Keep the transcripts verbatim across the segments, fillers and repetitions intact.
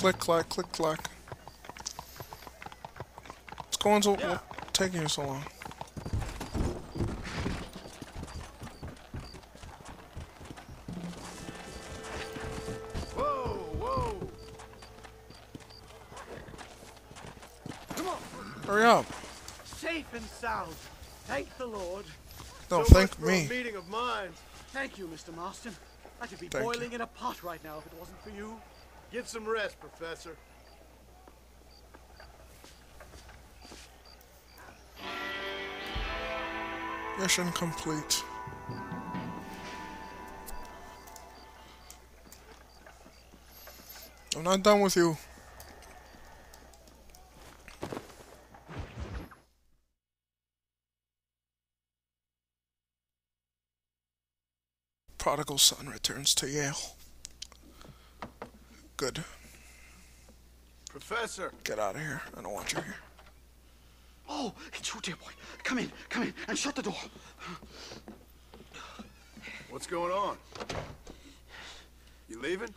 click, clack, click, clack. What's going so, yeah. what's taking you so long? Hurry up. Safe and sound. Thank the Lord. Don't so thank me. Meeting of mine. Thank you, Mister Marston. I could be thank boiling you. in a pot right now if it wasn't for you. Get some rest, Professor. Mission complete. I'm not done with you. Prodigal son returns to Yale. Good. Professor! Get out of here. I don't want you here. Oh, it's you, dear boy. Come in, come in, and shut the door. What's going on? You leaving?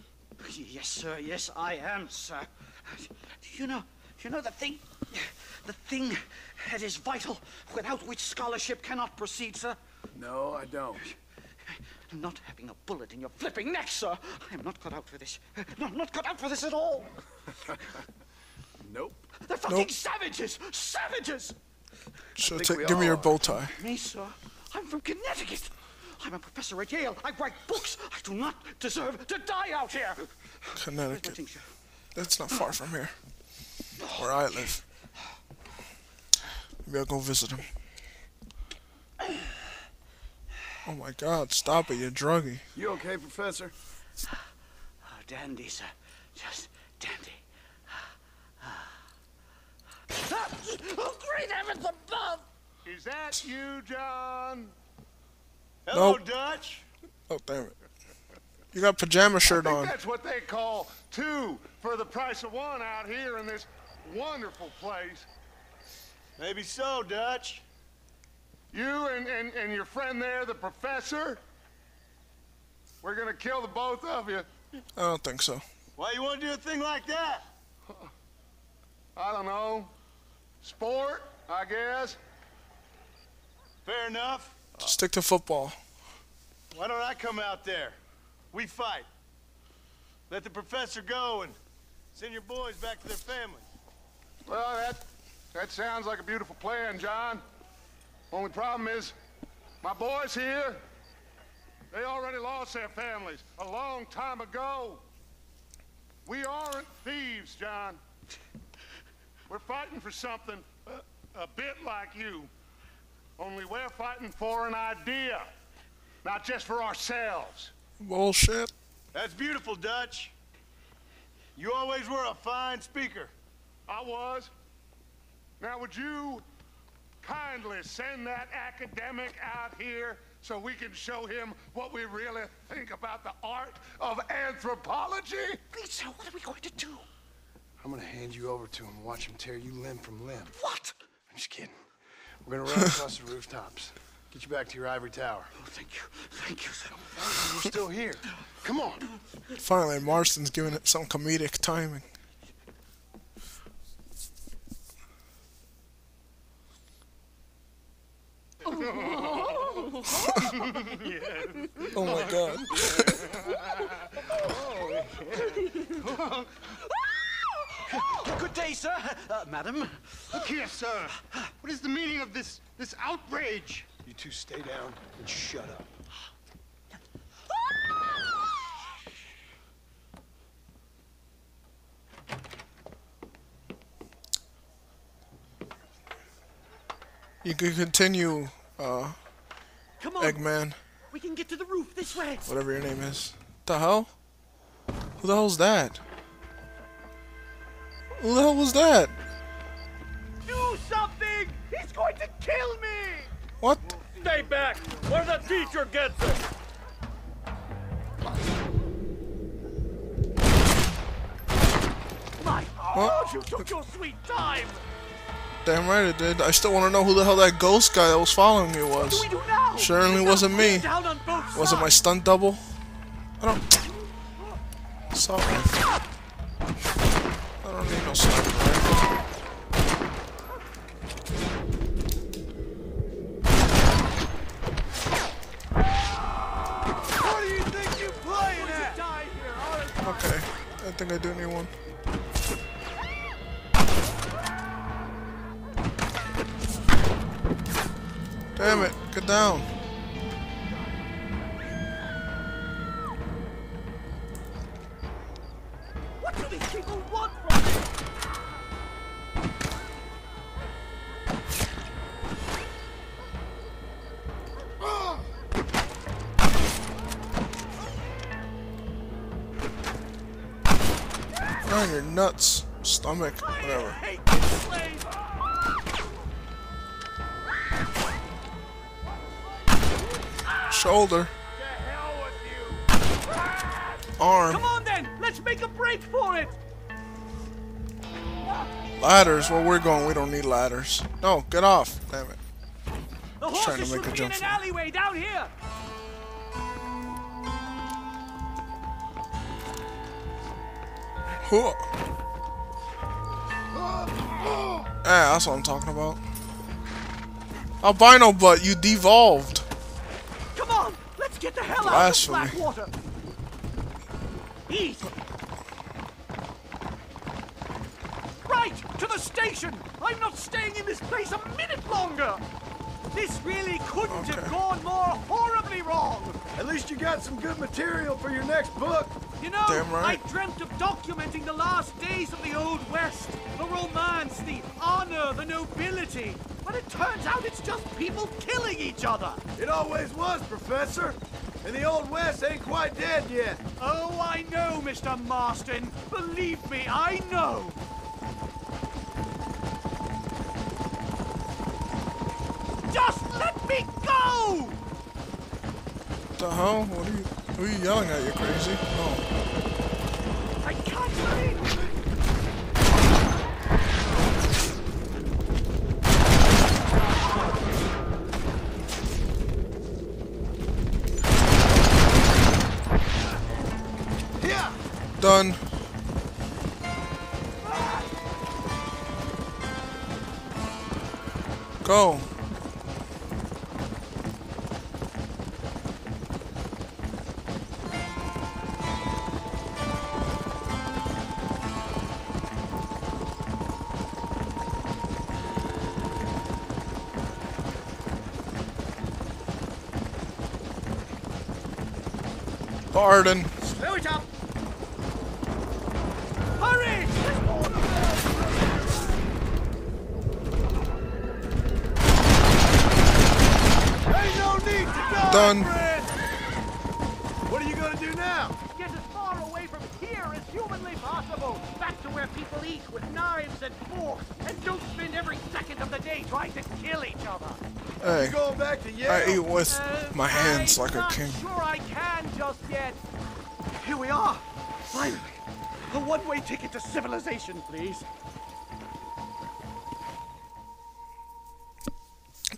Yes, sir. Yes, I am, sir. Do you know, do you know the thing, the thing that is vital, without which scholarship cannot proceed, sir? No, I don't. Not having a bullet in your flipping neck, sir. I am not cut out for this. No, I'm not cut out for this at all. Nope. They're fucking nope. savages! Savages! So take, give me your bow tie. Me, sir? I'm from Connecticut. I'm a professor at Yale. I write books. I do not deserve to die out here. Connecticut. Thing, that's not far from here. Where I live. Maybe I'll go visit him. Oh my God, stop it, you're druggy. You okay, Professor? Oh, dandy, sir. Just dandy. Oh, great heavens above! Is that you, John? Hello, nope. Dutch? Oh, damn it. You got pajama shirt I think on. That's what they call two for the price of one out here in this wonderful place. Maybe so, Dutch. You and, and, and your friend there, the professor? We're gonna kill the both of you. I don't think so. Why you wanna do a thing like that? I don't know. Sport, I guess. Fair enough. Stick to football. Why don't I come out there? We fight. Let the professor go and send your boys back to their families. Well, that, that sounds like a beautiful plan, John. Only problem is, my boys here, they already lost their families a long time ago. We aren't thieves, John. We're fighting for something a, a bit like you, only we're fighting for an idea, not just for ourselves. Bullshit. That's beautiful, Dutch. You always were a fine speaker. I was. Now, would you kindly send that academic out here so we can show him what we really think about the art of anthropology? Please, sir, what are we going to do? I'm gonna hand you over to him and watch him tear you limb from limb. What? I'm just kidding. We're gonna run across the rooftops. Get you back to your ivory tower. Oh, thank you. Thank you, sir. We're still here. Come on. Finally, Marston's giving it some comedic timing. Oh my God. Good day, sir. Uh, madam. Look here, sir. What is the meaning of this this outrage? You two stay down and shut up. You can continue, uh, Come on. Eggman. We can get to the roof this way. Whatever your name is. What the hell? Who the hell's that? Who the hell was that? Do something! He's going to kill me! What? Stay back! Where the teacher gets us! My God, you took your sweet time! Damn right it did. I still want to know who the hell that ghost guy that was following me was. What do we do now? Certainly wasn't me. Was it my stunt double? I don't... Sorry. Or maybe I'll start with the rifle. What do you think you're playing at? Okay, I think I do need one. Damn it, get down. What do these people want from me? Oh. Oh, your nuts, stomach, whatever. I hate this place. Shoulder. The hell with you. Arm. Come on then, let's make a break for it. Ladders, where we're going, we don't need ladders. No, get off, damn it. The horses trying to make should a be jump in an alleyway down here. Huh. Ah, that's what I'm talking about. Albino butt, you devolved. Get the hell out of Blackwater! East! Right! To the station! I'm not staying in this place a minute longer! This really couldn't okay. have gone more horribly wrong! At least you got some good material for your next book! You know, right. I dreamt of documenting the last days of the Old West. The romance, the honor, the nobility. But it turns out it's just people killing each other. It always was, Professor. And the Old West ain't quite dead yet. Oh, I know, Mister Marston. Believe me, I know. Just let me go! What the hell? What are you... Who are you yelling at, you crazy? Oh. I can't breathe. Yeah. Done. Go. Pardon. Slow it up. Hurry! There's no need to die, done. Friend. What are you gonna do now? Get as far away from here as humanly possible. Back to where people eat with knives and forks, and don't spend every second of the day trying to kill each other. Hey, going back to Yale? I eat with uh, my hands I'm like a king. Sure I can just yet. Here we are. Finally. The one-way ticket to civilization, please.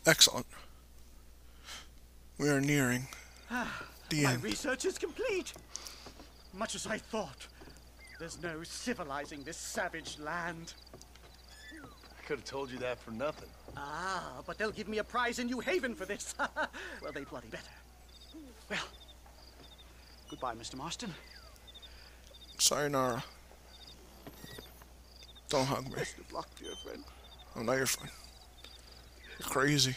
Excellent. We are nearing the end. My research is complete. Much as I thought. There's no civilizing this savage land. Could have told you that for nothing. Ah, but they'll give me a prize in New Haven for this. Well, they bloody better. Well, goodbye, Mister Marston. Sayonara. Don't hug me. Best of luck, dear friend. I'm not your friend. You're crazy.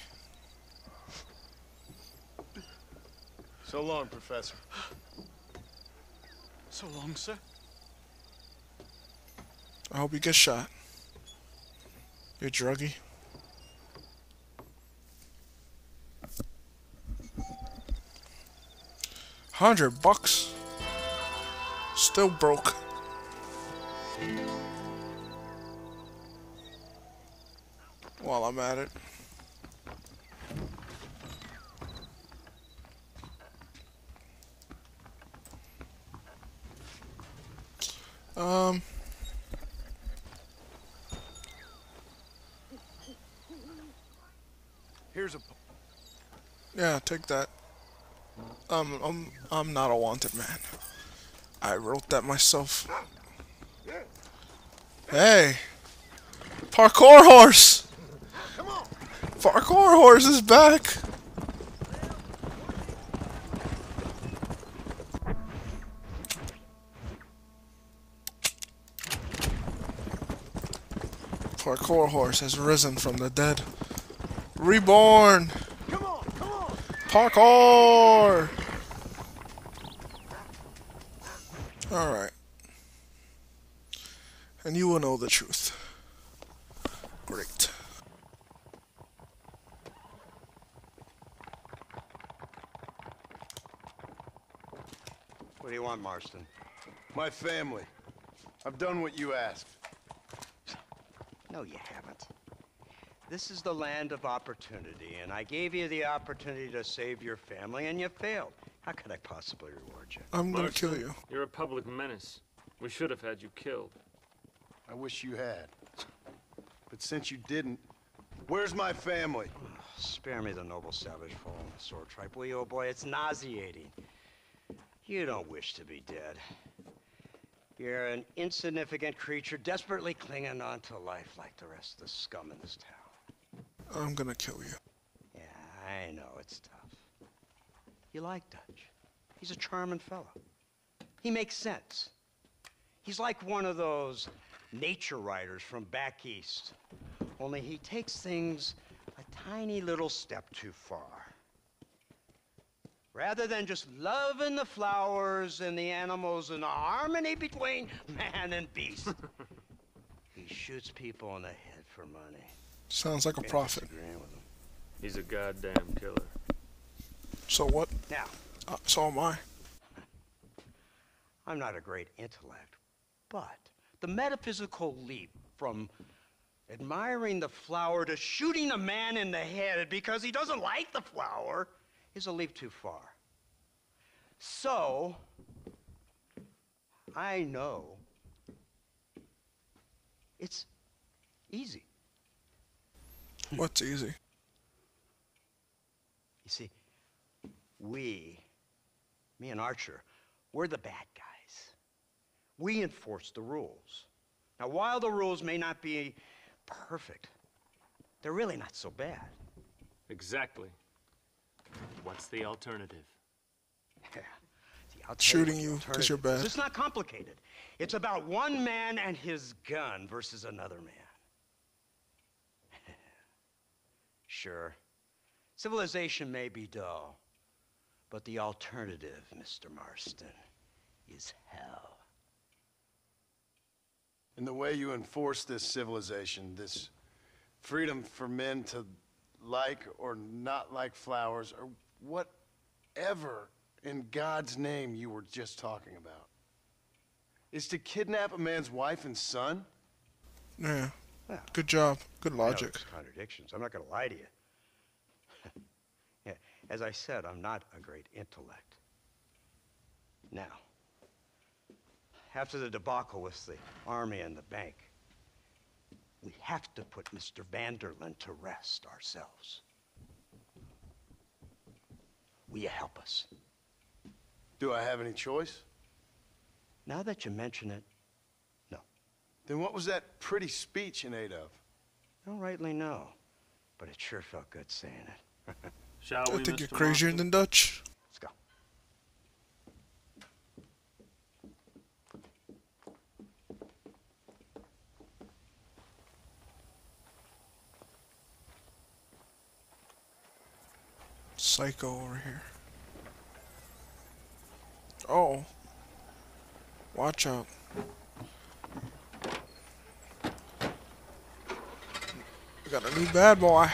So long, Professor. So long, sir. I hope you get shot. You're druggy. Hundred bucks. Still broke. While I'm at it. Um. Here's a... Yeah, take that. Um, I'm, I'm not a wanted man. I wrote that myself. Hey. Parkour horse! Come on. Parkour horse is back! Parkour horse has risen from the dead. Reborn! Come on, come on. Parkour! Alright. And you will know the truth. Great. What do you want, Marston? My family. I've done what you asked. No, you haven't. This is the land of opportunity, and I gave you the opportunity to save your family, and you failed. How could I possibly reward you? I'm gonna Marston, kill you. You're a public menace. We should have had you killed. I wish you had. But since you didn't, where's my family? Oh, spare me the noble savage fall on the sword tripe, will you, oh boy? It's nauseating. You don't wish to be dead. You're an insignificant creature desperately clinging on to life like the rest of the scum in this town. I'm gonna kill you. Yeah, I know, it's tough. You like Dutch. He's a charming fellow. He makes sense. He's like one of those nature riders from back east. Only he takes things a tiny little step too far. Rather than just loving the flowers and the animals and the harmony between man and beast, he shoots people in the head for money. Sounds like a prophet. He's a goddamn killer. So what? Now. Uh, so am I. I'm not a great intellect, but the metaphysical leap from admiring the flower to shooting a man in the head because he doesn't like the flower is a leap too far. So, I know it's easy. What's easy? You see, we, me and Archer, we're the bad guys. We enforce the rules. Now, while the rules may not be perfect, they're really not so bad. Exactly. What's the alternative? Yeah. The alternative Shooting you because you're bad. It's not complicated. It's about one man and his gun versus another man. Sure. Civilization may be dull, but the alternative, Mister Marston, is hell. And the way you enforce this civilization, this freedom for men to like or not like flowers or whatever in God's name you were just talking about, is to kidnap a man's wife and son? Yeah. Well, good job. Good logic. Contradictions. I'm not going to lie to you. Yeah, as I said, I'm not a great intellect. Now, after the debacle with the army and the bank, we have to put Mister Vanderlyn to rest ourselves. Will you help us? Do I have any choice? Now that you mention it, no. Then what was that pretty speech in aid of? I don't rightly know, but it sure felt good saying it. Shall we, I think Mister you're crazier Walker? Than Dutch. Psycho over here. Oh. Watch out. We got a new bad boy.